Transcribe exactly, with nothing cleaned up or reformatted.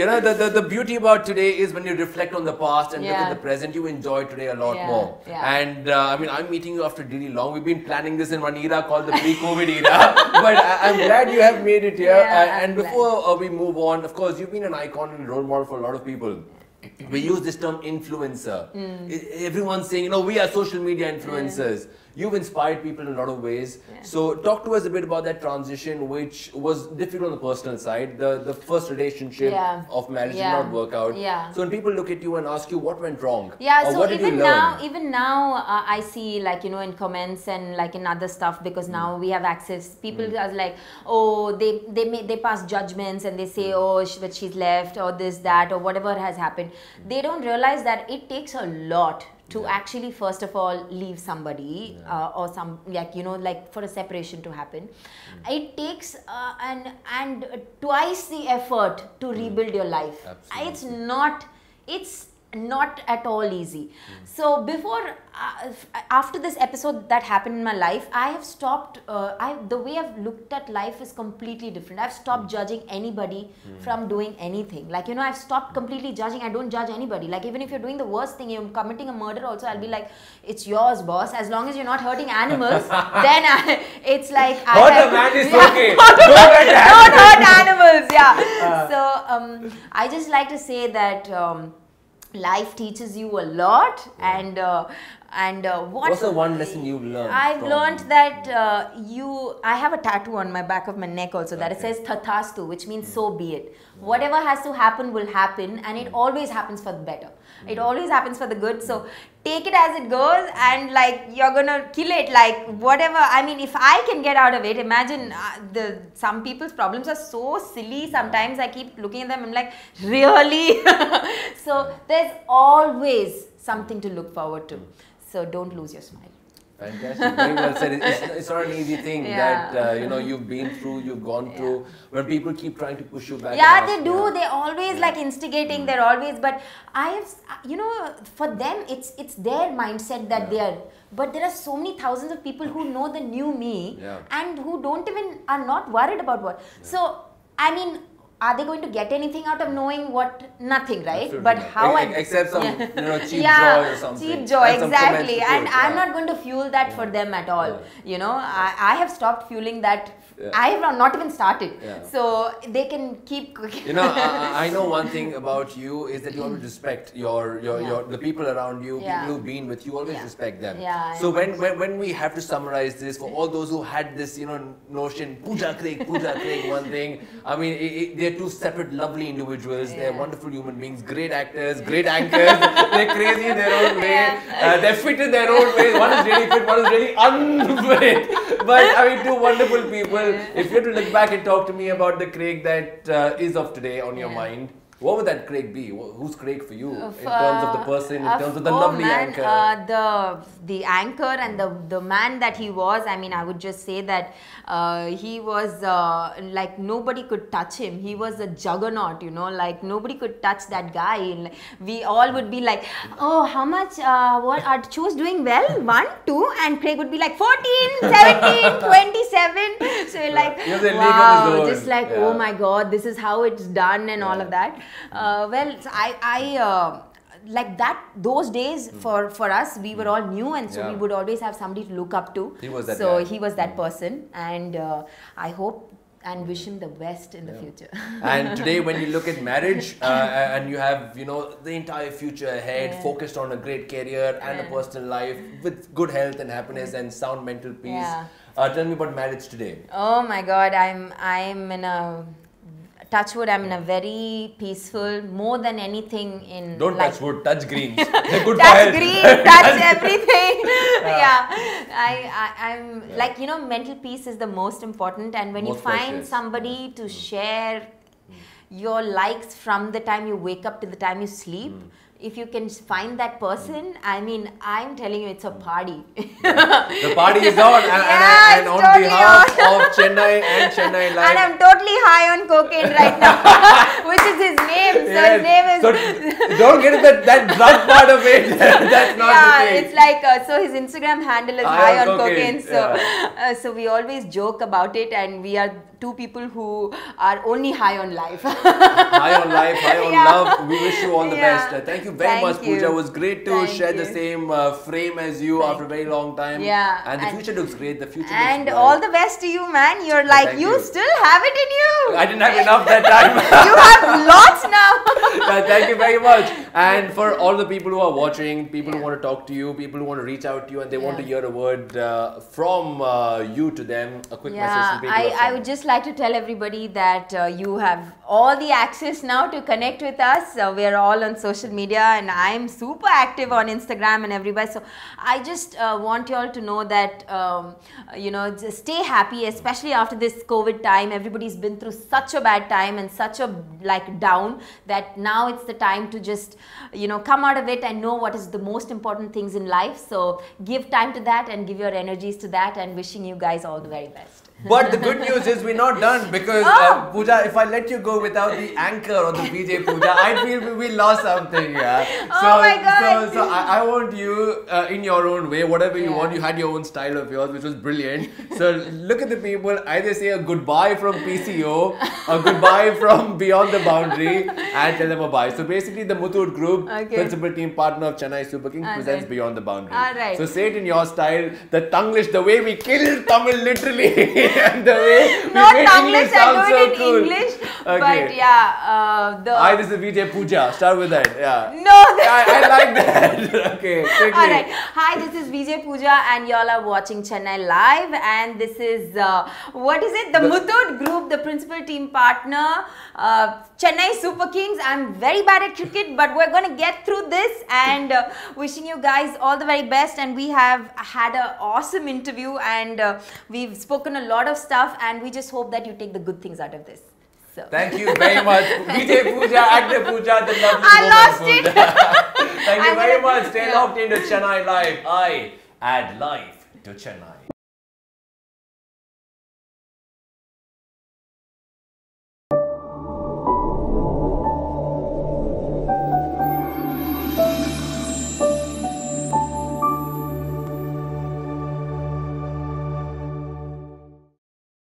you know, the, the, the beauty about today is when you reflect on the past and yeah. look at the present, you enjoy today a lot yeah. more. Yeah. And uh, I mean, I'm meeting you after really long. We've been planning this in one era called the pre-COVID era. But I, I'm glad you have made it here. Yeah, uh, and before uh, we move on, of course, you've been an icon and role model for a lot of people. We use this term influencer. Mm. Everyone's saying, you know, we are social media influencers. Yeah. You've inspired people in a lot of ways. Yeah. So talk to us a bit about that transition, which was difficult on the personal side. The the first relationship yeah. of marriage yeah. did not work out. Yeah. So when people look at you and ask you what went wrong, yeah. or so what did even you learn? now, even now, uh, I see, like, you know, in comments and like in other stuff, because mm. now we have access. People mm. are like, oh, they they may, they pass judgments and they say, oh, she, but she's left, or this, that, or whatever has happened. They don't realize that it takes a lot to yeah. actually, first of all, leave somebody yeah. uh, or some, like, you know, like for a separation to happen. Mm. It takes uh, an, and twice the effort to mm. rebuild your life. Absolutely. It's not, it's not at all easy. Mm. So before, uh, after this episode that happened in my life, I have stopped, uh, I the way I've looked at life is completely different. I've stopped mm. judging anybody mm. from doing anything. Like, you know, I've stopped completely judging. I don't judge anybody. Like, even if you're doing the worst thing, you're committing a murder also, I'll be like, it's yours, boss. As long as you're not hurting animals, then I, it's like, I Hurt have, a man is yeah, okay. Don't hurt animals. Yeah. Uh. So, um, I just like to say that, um, life teaches you a lot, yeah. and uh, and uh, what what's the one lesson you've learned? I've learned that uh, you. I have a tattoo on my back of my neck also that okay. it says Thathastu, which means mm. so be it. Mm. Whatever has to happen will happen, and it mm. always happens for the better. Mm. It always happens for the good. So take it as it goes, and like you're gonna kill it. Like whatever. I mean, if I can get out of it, imagine uh, the some people's problems are so silly. Sometimes I keep looking at them. I'm like, really? So there's always something to look forward to. So don't lose your smile. Fantastic. Very well said. It's, it's not an easy thing yeah. that, uh, you know, you've been through, you've gone through, yeah. when people keep trying to push you back. Yeah, they do. Yeah. They're always yeah. like instigating. Mm. They're always, but I have, you know, for them, it's, it's their mindset that yeah. they're, but there are so many thousands of people who know the new me yeah. and who don't even, are not worried about what. Yeah. So, I mean, are they going to get anything out of knowing what? Nothing, right? Absolutely. But how I... Except some, yeah. you know, cheap yeah, joy or something. Cheap joy, and exactly. And yeah. I'm not going to fuel that yeah. for them at all. Yeah. You know, I, I have stopped fueling that. Yeah. I have not even started. Yeah. So, they can keep cooking. You know, I, I know one thing about you is that you always respect your, your, yeah. your the people around you, yeah. people who've been with you, always yeah. respect them. Yeah, so, when, when, when we have to summarize this, for all those who had this, you know, notion, puja Craig, puja Craig, one thing, I mean, it, it, they two separate lovely individuals, yeah. they're wonderful human beings, great actors, great anchors, they're crazy in their own way, yeah. uh, they're fit in their own way, one is really fit, one is really unfit, but I mean two wonderful people. Yeah. If you had to look back and talk to me about the Craig that uh, is of today on yeah. your mind, what would that Craig be? Who's Craig for you of, in terms of the person, in of, terms of the oh lovely man, anchor? Uh, the the anchor and the, the man that he was, I mean, I would just say that uh, he was uh, like nobody could touch him. He was a juggernaut, you know, like nobody could touch that guy. And we all would be like, oh, how much uh, what are Chu's doing well? One, two, and Craig would be like fourteen, seventeen, twenty-seven. So you're like, wow, just like, yeah. oh my God, this is how it's done and yeah. all of that. Uh, well, I, I uh, like that, those days mm. for, for us, we were all new and so yeah. we would always have somebody to look up to. He was that so guy. He was that person, and uh, I hope and wish him the best in yeah. the future. And today when you look at marriage uh, and you have, you know, the entire future ahead, yeah. focused on a great career and yeah. a personal life with good health and happiness and sound mental peace. Yeah. Uh, tell me about marriage today. Oh my God, I'm, I'm in a... touch wood, I'm in a very peaceful, more than anything in Don't life. touch wood, touch greens. They're good touch for green, touch, touch everything. Yeah. yeah. I, I, I'm yeah. like, you know, mental peace is the most important. And when most you find precious. somebody to mm. share mm. your likes from the time you wake up to the time you sleep, mm. if you can find that person, I mean, I'm telling you, it's a party. Yeah. The party is on, and, yeah, and, and on totally behalf on. of Chennai and Chennai Live. And I'm totally high on cocaine right now, which is his name. So yes. his name is... So don't get that, that drug part of it. That's not yeah, the thing. It's like, uh, so his Instagram handle is high, high on cocaine. cocaine so, yeah. uh, so we always joke about it, and we are two people who are only high on life. High on life, high on yeah. love. We wish you all the yeah. best. Thank you very Thank much, you. Pooja. It was great to Thank share you. the same uh, frame as you Thank after a very long time. Yeah. And the and future looks great. The future And looks all the best to you, man. You're like, Thank you, you still have it in you. I didn't have enough that time. You have lots now. Yeah, thank you very much. And for all the people who are watching, people yeah. who want to talk to you, people who want to reach out to you and they yeah. want to hear a word uh, from uh, you to them, a quick yeah, message. Yeah, I, I would just like to tell everybody that uh, you have all the access now to connect with us. Uh, we are all on social media and I'm super active on Instagram and everybody. So I just uh, want you all to know that, um, you know, just stay happy, especially after this COVID time. Everybody's been through such a bad time and such a like down that now it's the time to just, you know, come out of it and know what is the most important things in life. So give time to that and give your energies to that, and wishing you guys all the very best. But the good news is we're not done, because oh. uh, Pooja, if I let you go without the anchor or the V J Pooja, I feel we lost something. Yeah. So, oh my God. So, so I, I want you uh, in your own way, whatever you yeah. want. You had your own style of yours, which was brilliant. So look at the people, either say a goodbye from P C O, a goodbye from Beyond the Boundary, and tell them a bye. So basically the Muthoot Group, okay. principal team partner of Chennai Super Kings, All presents right. Beyond the Boundary. All right. So say it in your style, the Tanglish, the way we kill Tamil literally. And the way Not English, I do it in so cool. English, okay. but yeah. Uh, the I, this is V J Pooja, start with that, yeah. No. I, I like that, okay, quickly. Alright, hi, this is V J Pooja and y'all are watching Chennai Live, and this is, uh, what is it, the, the Muthoot Group, the principal team partner, uh, Chennai Super Kings. I'm very bad at cricket, but we're going to get through this, and uh, wishing you guys all the very best. And we have had an awesome interview, and uh, we've spoken a lot of stuff, and we just hope that you take the good things out of this. So thank you very much. V J Pooja, Agna Pooja, the lovely I lost it. Thank you I'm very much. Stay locked into Chennai Live. I add life to Chennai.